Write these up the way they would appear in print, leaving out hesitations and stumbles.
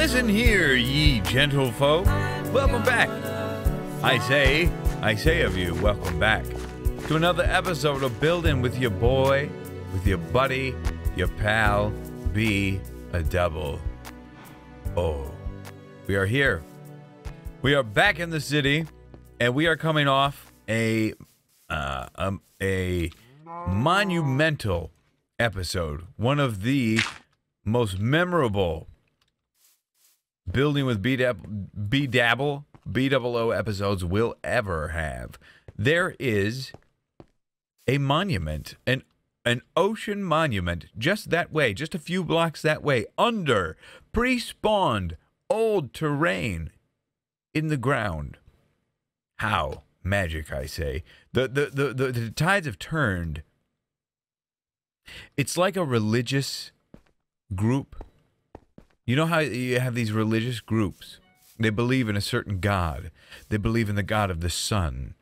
Listen here, ye gentle folk. Welcome back. I say of you, welcome back to another episode of Building with your boy, with your buddy, your pal, be a double O. We are here. We are back in the city, and we are coming off a monumental episode, one of the most memorable Building with B-double O episodes we'll ever have. There is a monument, an ocean monument, just that way, just a few blocks that way, under pre-spawned old terrain in the ground. How magic, I say. The tides have turned. It's like a religious group. You know how you have these religious groups? They believe in a certain God. They believe in the God of the sun.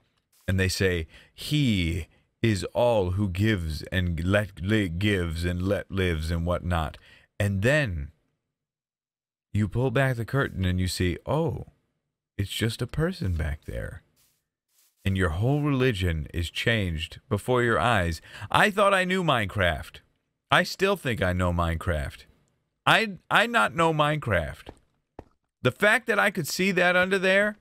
And they say, he is all who gives and let lives and whatnot. And then you pull back the curtain and you see, oh, it's just a person back there. And your whole religion is changed before your eyes. I thought I knew Minecraft. I still think I know Minecraft. I not know Minecraft. The fact that I could see that under there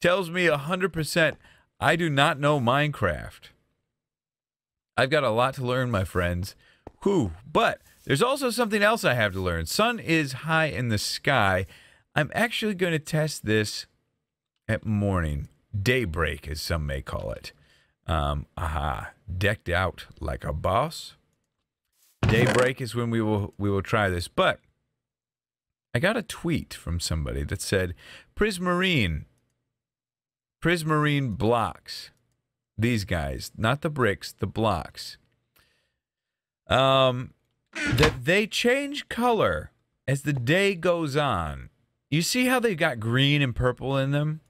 tells me 100% I do not know Minecraft. I've got a lot to learn, my friends. Whew. But there's also something else I have to learn. Sun is high in the sky. I'm actually going to test this at morning. Daybreak, as some may call it. Aha. Decked out like a boss. Daybreak is when we will try this, but I got a tweet from somebody that said, Prismarine blocks. These guys, not the bricks, the blocks. That they change color as the day goes on. You see how they got green and purple in them?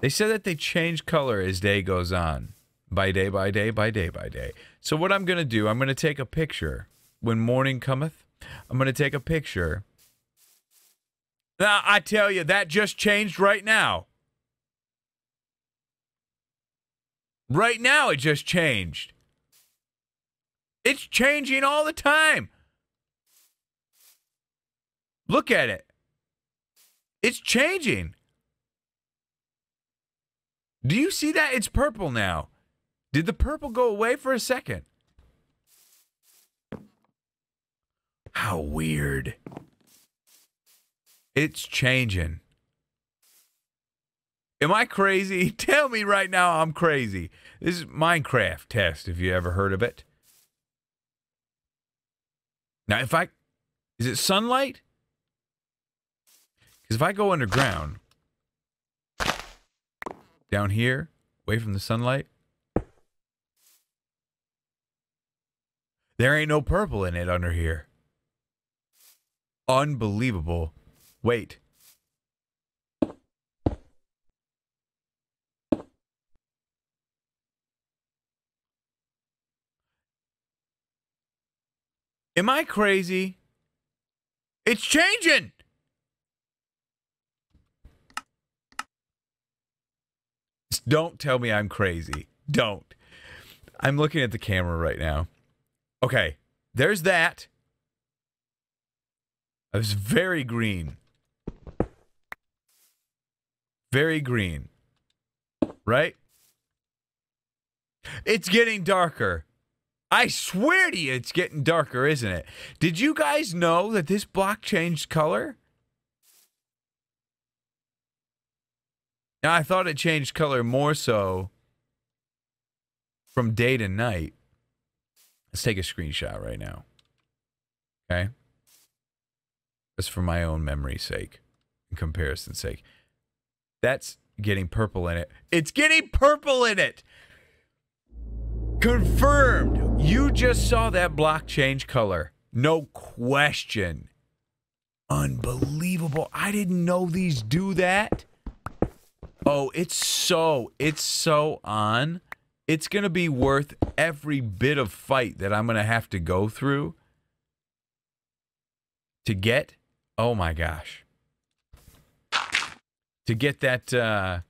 They said that they change color as day goes on. By day, by day, by day, by day. So what I'm going to do, I'm going to take a picture. When morning cometh, I'm going to take a picture. Now, I tell you, that just changed right now. Right now, it just changed. It's changing all the time. Look at it. It's changing. Do you see that? It's purple now. Did the purple go away for a second? How weird. It's changing. Am I crazy? Tell me right now I'm crazy. This is Minecraft test, if you ever heard of it. Now, is it sunlight? Because if I go underground, down here, away from the sunlight, there ain't no purple in it under here. Unbelievable. Wait. Am I crazy? It's changing. Don't tell me I'm crazy. Don't. I'm looking at the camera right now. Okay, there's that. I was very green. Very green. Right? It's getting darker. I swear to you, it's getting darker, isn't it? Did you guys know that this block changed color? Now, I thought it changed color more so from day to night. Let's take a screenshot right now, okay? Just for my own memory's sake, and comparison's sake. That's getting purple in it. It's getting purple in it! Confirmed! You just saw that block change color. No question. Unbelievable. I didn't know these do that. Oh, it's so on. It's going to be worth every bit of fight that I'm going to have to go through to get Oh my gosh. To get that, to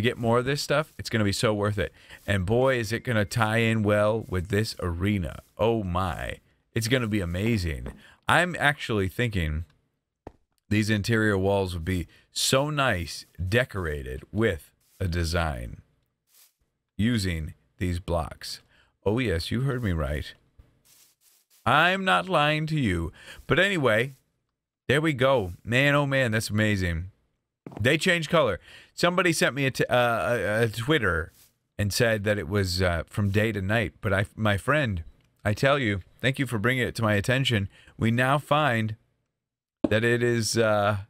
get more of this stuff, it's going to be so worth it. And boy, is it going to tie in well with this arena. Oh my. It's going to be amazing. I'm actually thinking these interior walls would be so nice decorated with a design using these blocks. Oh yes, you heard me right. I'm not lying to you. But anyway, there we go. Man, oh man, that's amazing. They changed color. Somebody sent me a Twitter and said that it was from day to night. But my friend, I tell you, thank you for bringing it to my attention. We now find that it is, I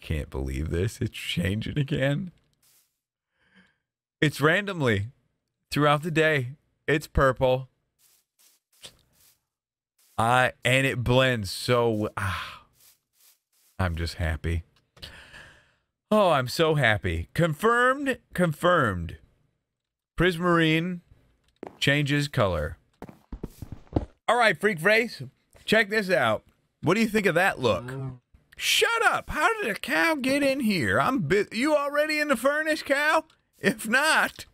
can't believe this. It's changing again. It's randomly throughout the day. It's purple. And it blends so, I'm just happy. Oh, I'm so happy. Confirmed, confirmed. Prismarine changes color. All right, Freak Race, check this out. What do you think of that look? Shut up. How did a cow get in here? You already in the furnace, cow? If not,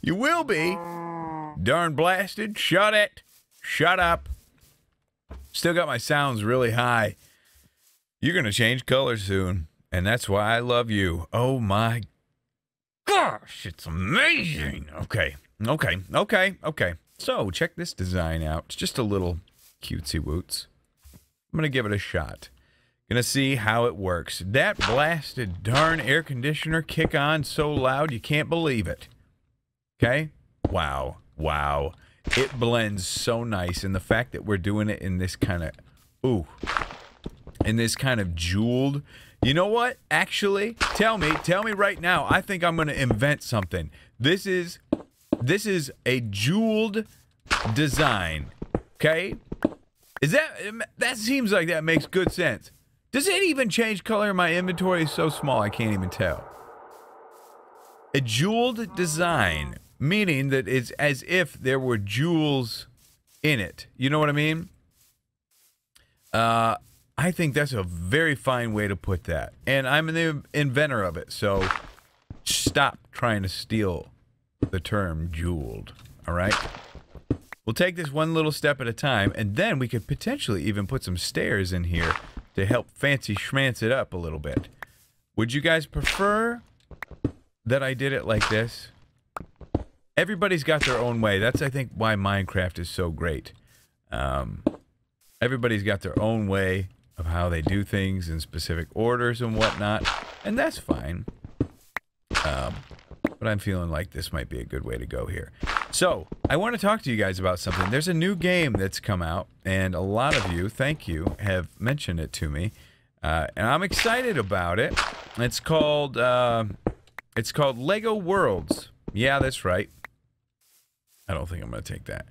you will be. Darn blasted. Shut it. Shut up. Still got my sounds really high. You're going to change color soon. And that's why I love you. Oh my gosh, it's amazing. Okay, okay, okay, okay. So check this design out. It's just a little cutesy woots. I'm gonna give it a shot. Gonna see how it works. That blasted darn air conditioner kick on so loud you can't believe it. Okay? Wow, wow. It blends so nice. And the fact that we're doing it in this kind of, ooh, in this kind of jeweled, you know what? Actually, tell me right now. I think I'm going to invent something. This is a jeweled design. Okay? That seems like that makes good sense. Does it even change color? My inventory is so small I can't even tell. A jeweled design, meaning that it's as if there were jewels in it. You know what I mean? I think that's a very fine way to put that. And I'm the inventor of it, so stop trying to steal the term jeweled, all right? We'll take this one little step at a time, and then we could potentially even put some stairs in here to help fancy schmance it up a little bit. Would you guys prefer that I did it like this? Everybody's got their own way. That's, I think, why Minecraft is so great. Everybody's got their own way of how they do things in specific orders and whatnot, and that's fine. But I'm feeling like this might be a good way to go here. So I want to talk to you guys about something. There's a new game that's come out, and a lot of you, thank you, have mentioned it to me, and I'm excited about it. It's called Lego Worlds. Yeah, that's right. I don't think I'm gonna take that.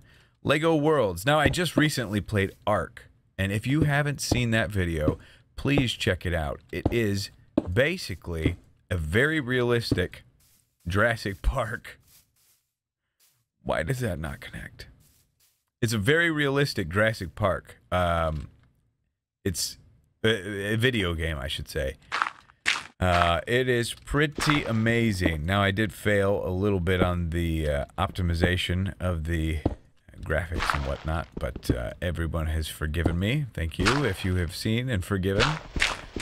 Lego Worlds. Now, I just recently played Ark. And if you haven't seen that video, please check it out. It is basically a very realistic Jurassic Park. Why does that not connect? It's a very realistic Jurassic Park. It's a video game, I should say. It is pretty amazing. Now, I did fail a little bit on the optimization of the graphics and whatnot, but everyone has forgiven me. Thank you if you have seen and forgiven.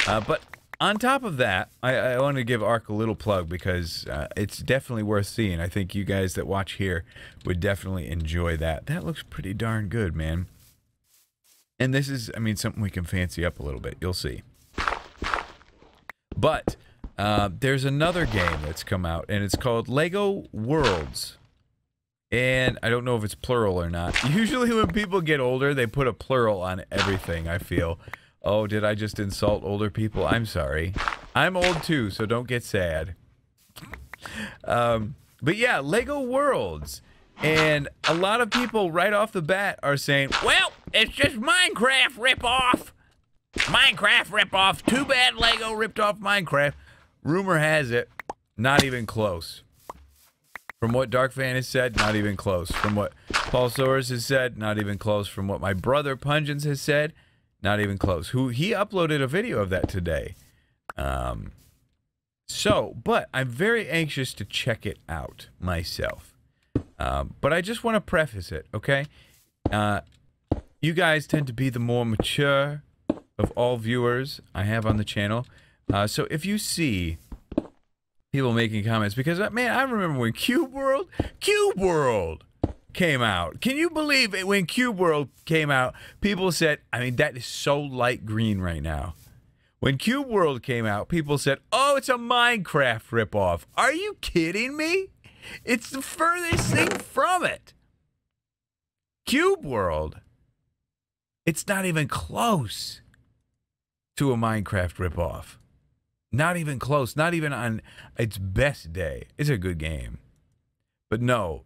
But on top of that, I want to give Ark a little plug because it's definitely worth seeing. I think you guys that watch here would definitely enjoy that. That looks pretty darn good, man. And this is, I mean, something we can fancy up a little bit. You'll see. But there's another game that's come out, and it's called Lego Worlds. And I don't know if it's plural or not. Usually when people get older, they put a plural on everything, I feel. Oh, did I just insult older people? I'm sorry. I'm old too, so don't get sad. But yeah, Lego Worlds. And a lot of people right off the bat are saying, well, it's just Minecraft ripoff. Minecraft ripoff. Too bad Lego ripped off Minecraft. Rumor has it, not even close. From what Dark Fan has said, not even close. From what Paul Soros has said, not even close. From what my brother Pungens has said, Not even close. Who he uploaded a video of that today. So, but I'm very anxious to check it out myself. But I just want to preface it, okay? You guys tend to be the more mature of all viewers I have on the channel. So if you see people making comments, because, man, I remember when Cube World came out. Can you believe it? When Cube World came out, people said, I mean, that is so light green right now. When Cube World came out, people said, oh, it's a Minecraft ripoff. Are you kidding me? It's the furthest thing from it. Cube World, it's not even close to a Minecraft ripoff. Not even close. Not even on its best day. It's a good game. But no,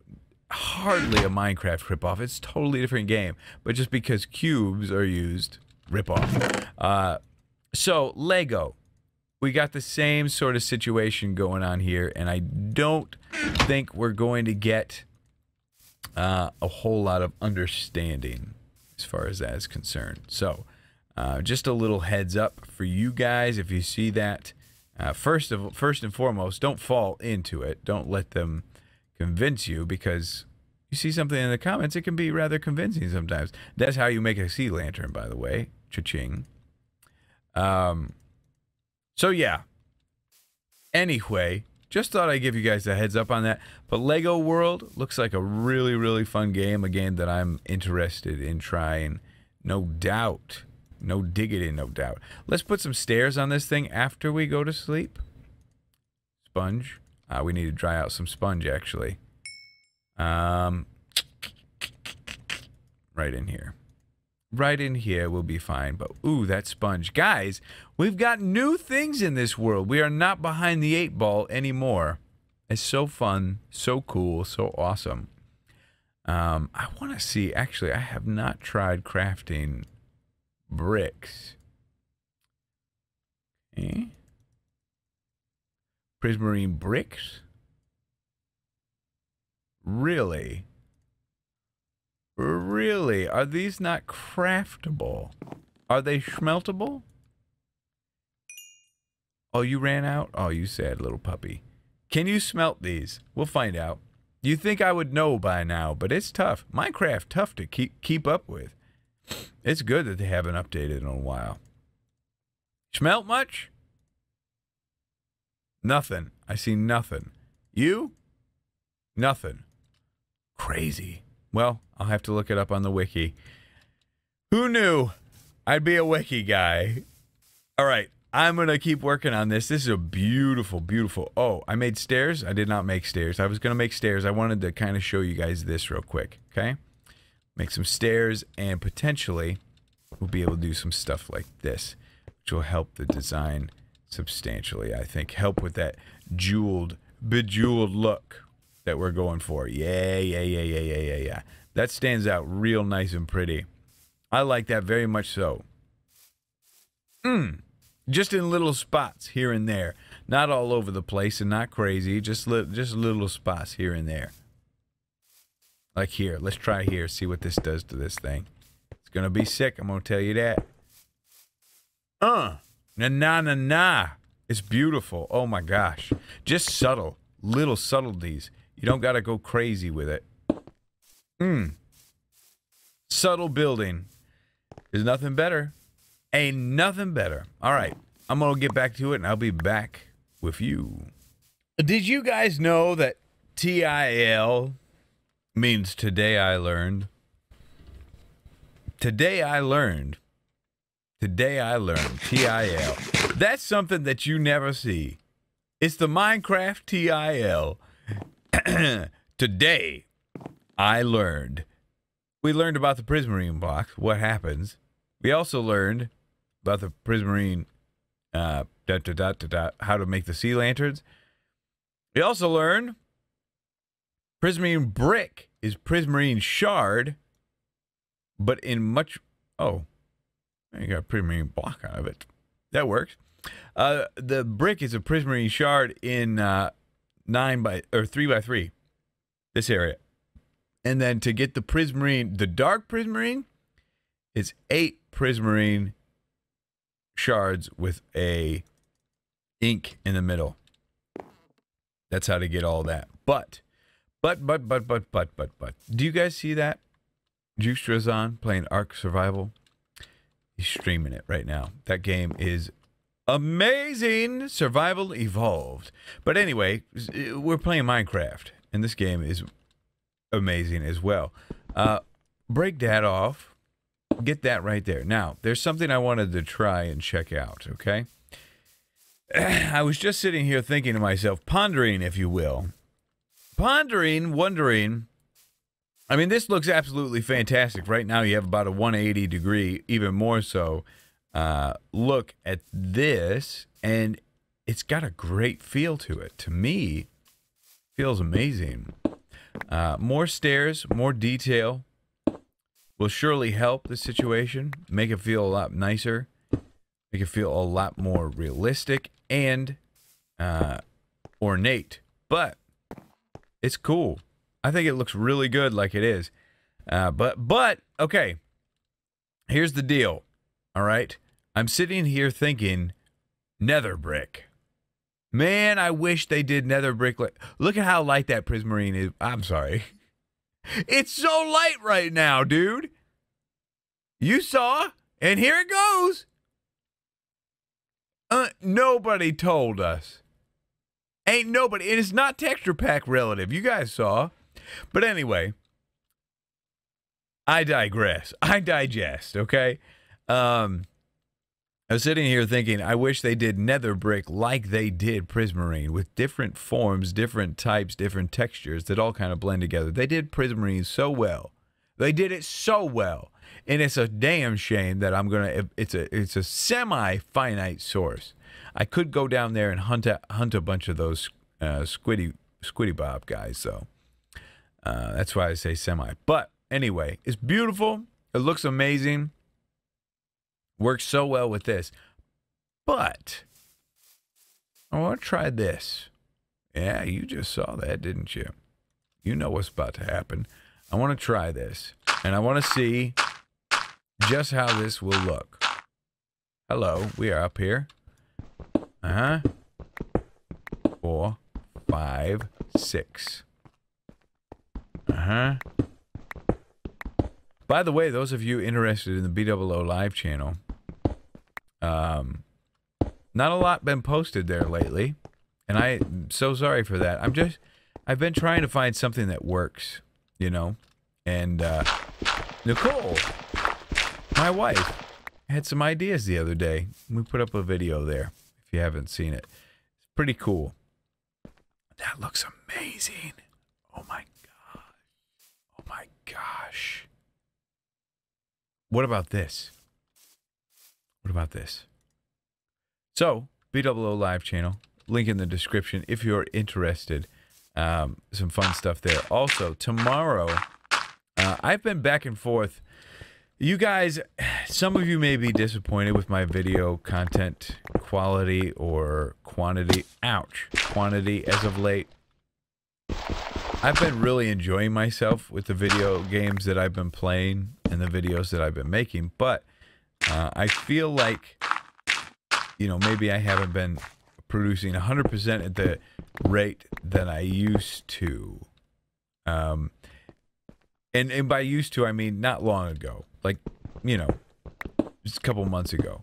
hardly a Minecraft ripoff. It's a totally different game. But just because cubes are used, ripoff. So, Lego. We got the same sort of situation going on here, and I don't think we're going to get a whole lot of understanding as far as that is concerned. So, just a little heads up for you guys if you see that. First and foremost, don't fall into it. Don't let them convince you, because you see something in the comments, it can be rather convincing sometimes. That's how you make a sea lantern, by the way. Cha-ching. So yeah, anyway, just thought I'd give you guys a heads up on that, but Lego World looks like a really, really fun game, a game that I'm interested in trying, no doubt, no diggity, no doubt. Let's put some stairs on this thing after we go to sleep. Sponge, we need to dry out some sponge, actually, right in here. Right in here, we'll be fine. But, ooh, that sponge. Guys, we've got new things in this world. We are not behind the 8-ball anymore. It's so fun, so cool, so awesome. I want to see... Actually, I have not tried crafting bricks. Okay. Prismarine bricks? Really? Really? Are these not craftable? Are they smeltable? Oh, you ran out? Oh, you sad little puppy. Can you smelt these? We'll find out. You think I would know by now, but it's tough. Minecraft, tough to keep up with. It's good that they haven't updated in a while. Smelt much? Nothing. I see nothing. You? Nothing. Crazy. Well, I'll have to look it up on the wiki. Who knew I'd be a wiki guy? All right, I'm going to keep working on this. This is a beautiful, beautiful... Oh, I made stairs? I did not make stairs. I was going to make stairs. I wanted to kind of show you guys this real quick, okay? Make some stairs, and potentially we'll be able to do some stuff like this, which will help the design substantially, I think. Help with that jeweled, bejeweled look that we're going for. Yeah. That stands out real nice and pretty. I like that very much so. Just in little spots here and there. Not all over the place and not crazy. Just little spots here and there. Like here. Let's try here. See what this does to this thing. It's gonna be sick. I'm gonna tell you that. Na-na-na-na. It's beautiful. Oh my gosh. Just subtle. Little subtleties. You don't gotta go crazy with it. Subtle building. There's nothing better. Ain't nothing better. All right. I'm gonna get back to it, and I'll be back with you. Did you guys know that TIL means today I learned? Today I learned. Today I learned. TIL. That's something that you never see. It's the Minecraft TIL. Today, I learned. We learned about the Prismarine blocks, what happens. We also learned about the Prismarine, how to make the sea lanterns. We also learned Prismarine brick is Prismarine shard, but in much, oh, you got a Prismarine block out of it. That works. The brick is a Prismarine shard in 3x3, this area. And then to get the Prismarine, the dark Prismarine, It's 8 Prismarine shards with a ink in the middle. That's how to get all that. But. Do you guys see that? Justra's on playing Ark Survival. He's streaming it right now. That game is amazing. Survival Evolved. But anyway, we're playing Minecraft, and this game is amazing as well. Break that off. Get that right there. Now, there's something I wanted to try and check out, okay? I was just sitting here thinking to myself, pondering, if you will. Pondering, wondering. I mean, this looks absolutely fantastic. Right now, you have about a 180 degree, even more so, look at this. And it's got a great feel to it. To me, feels amazing. More stairs, more detail will surely help the situation. Make it feel a lot nicer. Make it feel a lot more realistic and ornate. But it's cool. I think it looks really good like it is. But okay. Here's the deal. All right. I'm sitting here thinking nether brick. Man, I wish they did nether brick. Look at how light that Prismarine is. I'm sorry. It's so light right now, dude. You saw, and here it goes. Nobody told us. Ain't nobody. It is not texture pack relative. You guys saw. But anyway, I digress. I digest, okay? I was sitting here thinking, I wish they did nether brick like they did Prismarine, with different forms, different types, different textures that all kind of blend together. They did Prismarine so well. They did it so well. And it's a damn shame that I'm gonna, it's a semi-finite source. I could go down there and hunt a bunch of those squiddy bob guys, though. That's why I say semi. But anyway, it's beautiful. It looks amazing. Works so well with this. But I want to try this. Yeah, you just saw that, didn't you? You know what's about to happen. I want to try this. And I want to see just how this will look. Hello, we are up here. 4, 5, 6. By the way, those of you interested in the BOO live channel, not a lot been posted there lately, and I'm so sorry for that. I've been trying to find something that works, you know, and Nicole, my wife, had some ideas the other day. We put up a video there. If you haven't seen it, it's pretty cool. That looks amazing. Oh my gosh. Oh my gosh. What about this? What about this? So, BOO Live channel, link in the description if you're interested. Some fun stuff there. Also, tomorrow, I've been back and forth. You guys, some of you may be disappointed with my video content quality or quantity. Ouch. Quantity as of late. I've been really enjoying myself with the video games that I've been playing and the videos that I've been making. But I feel like, you know, maybe I haven't been producing 100% at the rate that I used to. And by used to, I mean not long ago. Like, you know, just a couple months ago.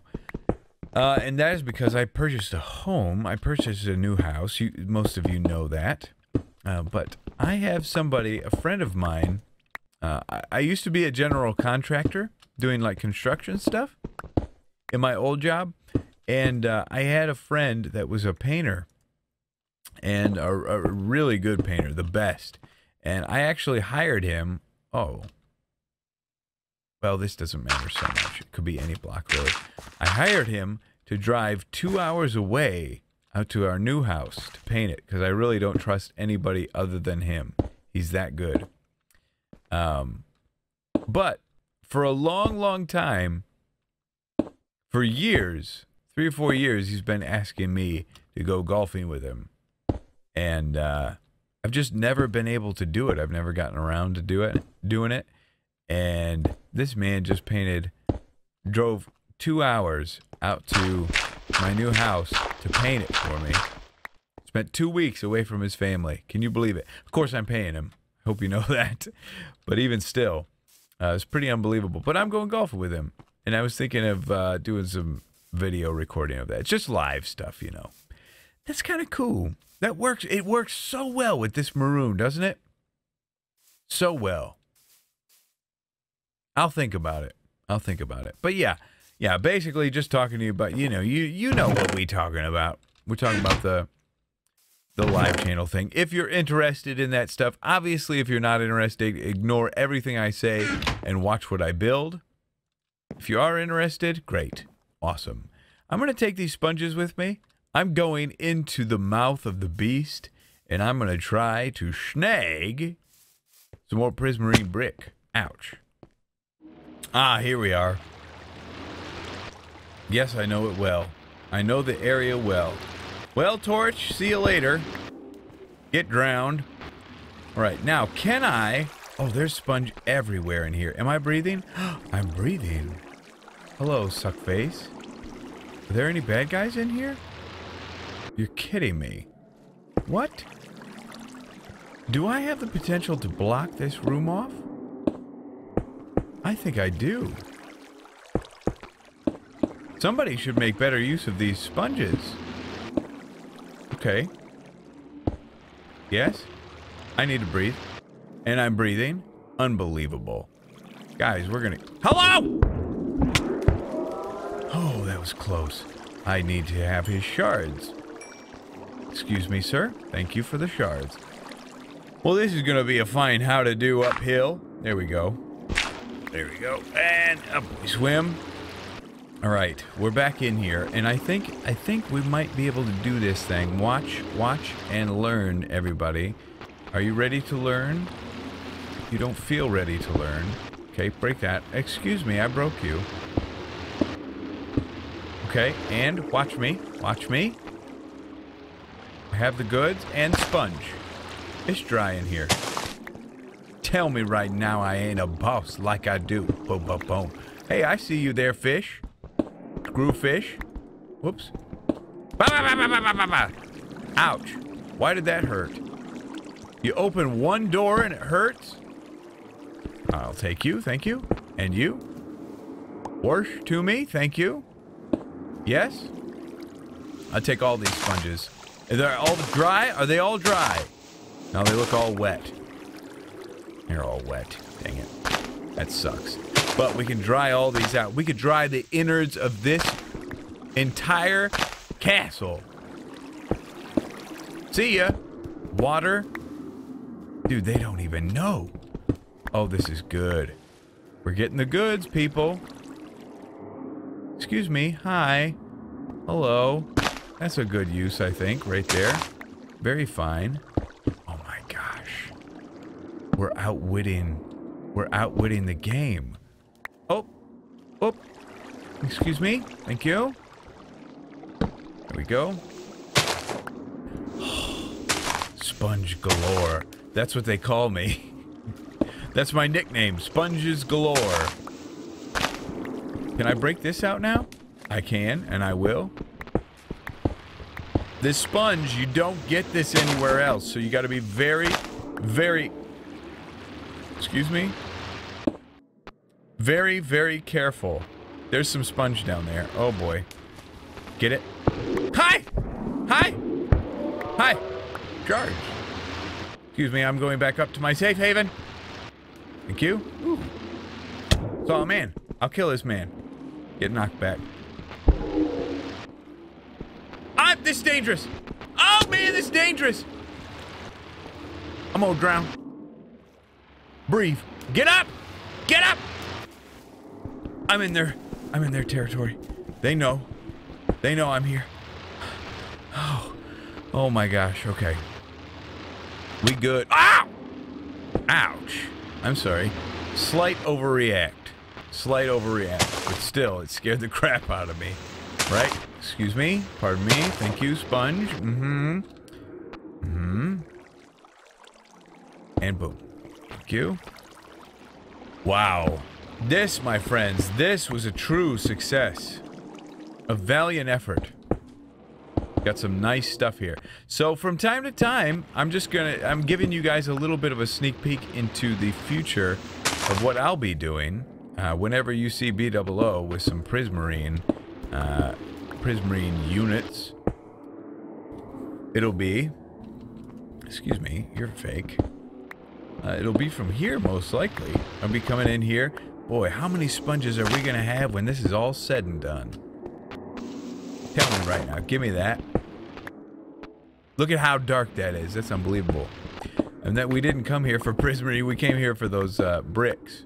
And that is because I purchased a home. I purchased a new house. Most of you know that. But I have somebody, a friend of mine. I used to be a general contractor doing, like, construction stuff in my old job. And I had a friend that was a painter. And a really good painter, the best. And I actually hired him. Oh. Well, this doesn't matter so much. It could be any block road. I hired him to drive 2 hours away out to our new house to paint it because I really don't trust anybody other than him. He's that good. But for a long, long time, for years, 3 or 4 years, he's been asking me to go golfing with him. And I've just never been able to do it. I've never gotten around to doing it. And this man just painted drove 2 hours out to my new house to paint it for me. Spent 2 weeks away from his family. Can you believe it? Of course I'm paying him. Hope you know that. But even still, it's pretty unbelievable. But I'm going golfing with him. And I was thinking of doing some video recording of that. It's just live stuff, you know. That's kind of cool. That works. It works so well with this maroon, doesn't it? So well. I'll think about it. I'll think about it. But yeah. Yeah, basically just talking to you about, you know, you know what we're talking about. We're talking about the live channel thing. If you're interested in that stuff, obviously if you're not interested, ignore everything I say and watch what I build. If you are interested, great. Awesome. I'm going to take these sponges with me. I'm going into the mouth of the beast, and I'm going to try to snag some more Prismarine brick. Ouch. Ah, here we are. Yes, I know it well. I know the area well. Well, Torch, see you later. Get drowned. All right, now, can I... Oh, there's sponge everywhere in here. Am I breathing? I'm breathing. Hello, suckface. Are there any bad guys in here? You're kidding me. What? Do I have the potential to block this room off? I think I do. Somebody should make better use of these sponges. Okay. Yes? I need to breathe. And I'm breathing. Unbelievable. Guys, we're gonna... Hello! Oh, that was close. I need to have his shards. Excuse me, sir. Thank you for the shards. Well, this is gonna be a fine how-to-do uphill. There we go. There we go. And up we swim. All right, we're back in here, and I think we might be able to do this thing. Watch, and learn, everybody. Are you ready to learn? You don't feel ready to learn. Okay, break that. Excuse me, I broke you. Okay, and watch me. Watch me. I have the goods and sponge. It's dry in here. Tell me right now I ain't a boss like I do. Boom, boom, boom. Hey, I see you there, fish. Screw fish. Whoops. Bah, bah, bah, bah, bah, bah, bah. Ouch. Why did that hurt? You open one door and it hurts? I'll take you, thank you. And you? Wash to me, thank you. Yes? I'll take all these sponges. Are they all dry? Are they all dry? No, they look all wet. They're all wet. Dang it. That sucks. But we can dry all these out. We could dry the innards of this entire castle. See ya. Water. Dude, they don't even know. Oh, this is good. We're getting the goods, people. Excuse me. Hi. Hello. That's a good use, I think, right there. Very fine. Oh my gosh. We're outwitting the game. Oh, oh, excuse me, thank you. There we go. Oh, sponge galore. That's what they call me. That's my nickname, Sponges Galore. Can I break this out now? I can, and I will. This sponge, you don't get this anywhere else, so you gotta be very, very... Excuse me? Very, very careful. There's some sponge down there. Oh boy. Get it? Hi! Hi! Hi! Charge. Excuse me, I'm going back up to my safe haven. Thank you. Ooh. Saw a man. I'll kill this man. Get knocked back. I'm this dangerous! Oh man, this is dangerous! I'm gonna drown. Breathe. Get up! Get up! I'm in their territory. They know I'm here. Oh my gosh. Okay. We good. Ow! Ouch. I'm sorry. Slight overreact. But still, it scared the crap out of me. Right? Excuse me. Pardon me. Thank you, sponge. Mm-hmm. Mm-hmm. And boom. Thank you. Wow. This, my friends, this was a true success. A valiant effort. Got some nice stuff here. So from time to time, I'm giving you guys a little bit of a sneak peek into the future of what I'll be doing. Whenever you see BOO with some Prismarine units, it'll be, excuse me, you're fake. It'll be from here, most likely. I'll be coming in here. Boy, how many sponges are we gonna have when this is all said and done? Tell me right now, give me that. Look at how dark that is, that's unbelievable. And that we didn't come here for Prismarine, we came here for those bricks.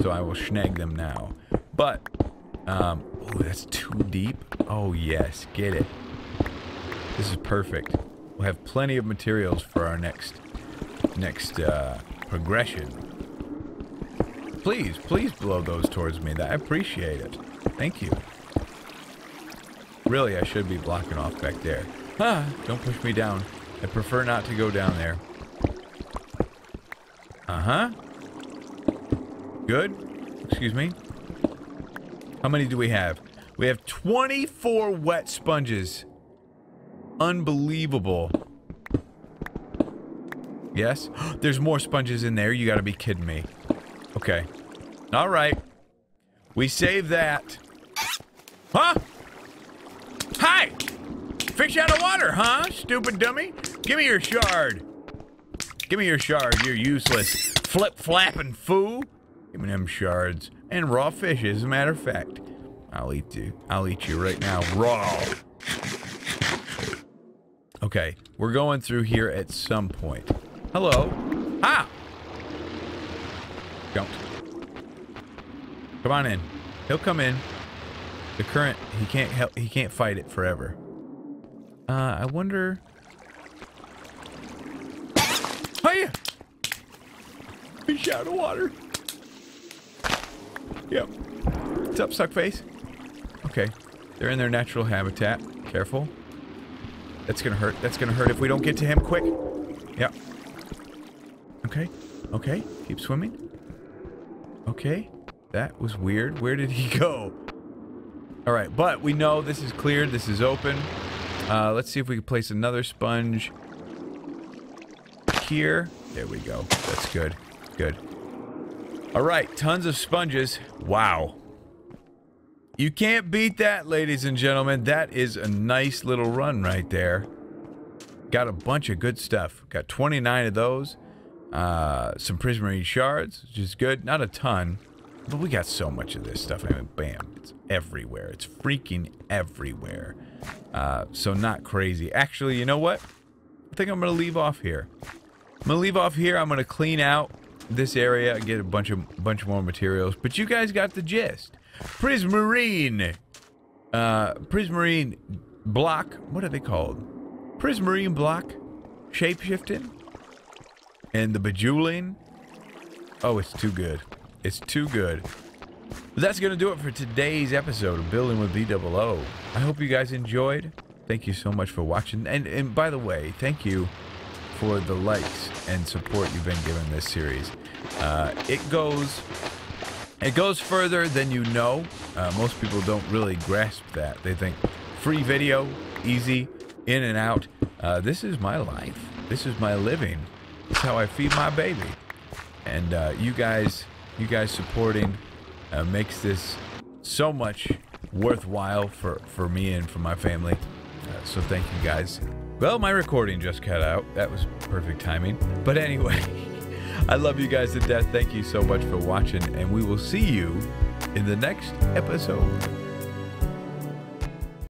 So I will snag them now. But, oh, that's too deep. Oh, yes, get it. This is perfect. We'll have plenty of materials for our next progression. Please, please blow those towards me. I appreciate it. Thank you. Really, I should be blocking off back there. Ah, don't push me down. I prefer not to go down there. Uh-huh. Good. Excuse me. How many do we have? We have 24 wet sponges. Unbelievable. Yes? There's more sponges in there. You gotta be kidding me. Okay. Alright. We save that. Huh? Hi! Fish out of water, huh? Stupid dummy. Give me your shard. Give me your shard, you useless flip-flapping fool. Give me them shards. And raw fish, as a matter of fact. I'll eat you. I'll eat you right now. Raw. Okay, we're going through here at some point. Hello. Ah! Don't. Come on in. He'll come in. The current, he can't help, he can't fight it forever. I wonder... Hiya! Fish out of water. Yep. What's up, suckface? Okay. They're in their natural habitat. Careful. That's gonna hurt. That's gonna hurt if we don't get to him quick. Yep. Okay. Okay. Keep swimming. Okay. That was weird. Where did he go? Alright, but we know this is cleared. This is open. Let's see if we can place another sponge here. There we go. That's good. Good. Alright, tons of sponges. Wow. You can't beat that, ladies and gentlemen. That is a nice little run right there. Got a bunch of good stuff. Got 29 of those. Some Prismarine shards, which is good. Not a ton, but we got so much of this stuff. I mean, bam. It's everywhere. It's freaking everywhere. So not crazy. Actually, you know what? I think I'm going to leave off here. I'm going to leave off here. I'm going to clean out this area and get a bunch more materials. But you guys got the gist. Prismarine! Prismarine block. What are they called? Prismarine block. Shapeshifting. And the bejeweling. Oh, it's too good. It's too good. But that's going to do it for today's episode of Building with BOO. I hope you guys enjoyed. Thank you so much for watching. And by the way, thank you for the likes and support you've been giving this series. It goes further than you know. Most people don't really grasp that. They think free video, easy, in and out. This is my life. This is my living. This is how I feed my baby. And you guys supporting makes this so much worthwhile for me and for my family. So thank you guys. Well, my recording just cut out. That was perfect timing. But anyway... I love you guys to death. Thank you so much for watching, and we will see you in the next episode.